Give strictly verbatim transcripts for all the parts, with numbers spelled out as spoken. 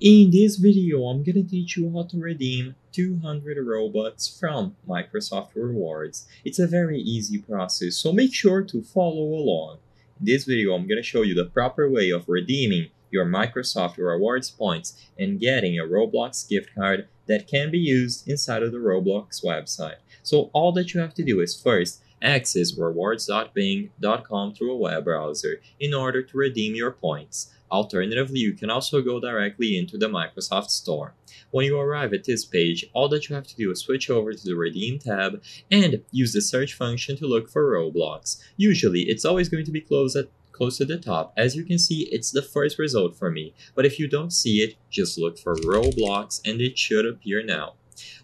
In this video, I'm gonna teach you how to redeem two hundred Robux from Microsoft Rewards. It's a very easy process, so make sure to follow along. In this video, I'm gonna show you the proper way of redeeming your Microsoft Rewards points and getting a Roblox gift card that can be used inside of the Roblox website. So all that you have to do is first access rewards dot bing dot com through a web browser in order to redeem your points. Alternatively, you can also go directly into the Microsoft Store. When you arrive at this page, all that you have to do is switch over to the Redeem tab and use the search function to look for Roblox. Usually, it's always going to be close at close to the top. As you can see, it's the first result for me. But if you don't see it, just look for Roblox and it should appear now.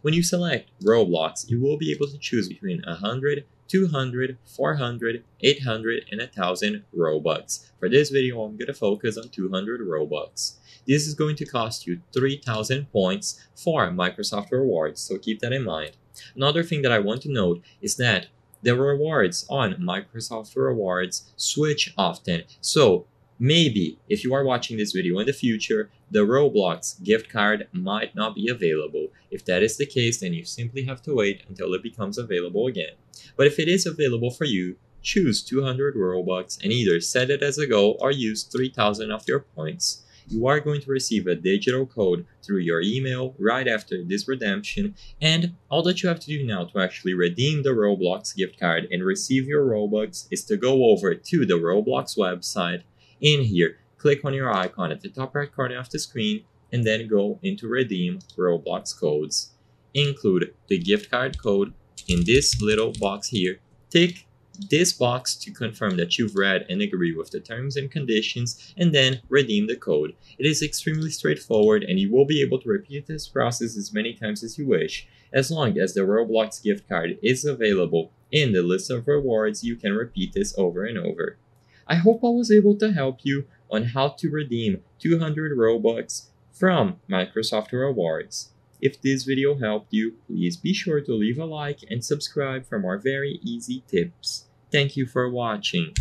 When you select Roblox, you will be able to choose between one hundred, two hundred, four hundred, eight hundred, and one thousand Robux. For this video, I'm going to focus on two hundred Robux. This is going to cost you three thousand points for Microsoft Rewards, so keep that in mind. Another thing that I want to note is that the rewards on Microsoft Rewards switch often. So maybe if you are watching this video in the future, the Roblox gift card might not be available. If that is the case, then you simply have to wait until it becomes available again. But if it is available for you, choose two hundred Robux and either set it as a goal or use three thousand of your points. You are going to receive a digital code through your email right after this redemption, and all that you have to do now to actually redeem the Roblox gift card and receive your Robux is to go over to the Roblox website. In here, click on your icon at the top right corner of the screen and then go into Redeem Roblox Codes. Include the gift card code in this little box here. Tick this box to confirm that you've read and agree with the terms and conditions, and then redeem the code. It is extremely straightforward and you will be able to repeat this process as many times as you wish. As long as the Roblox gift card is available in the list of rewards, you can repeat this over and over. I hope I was able to help you on how to redeem two hundred Robux from Microsoft Rewards. If this video helped you, please be sure to leave a like and subscribe for more very easy tips. Thank you for watching.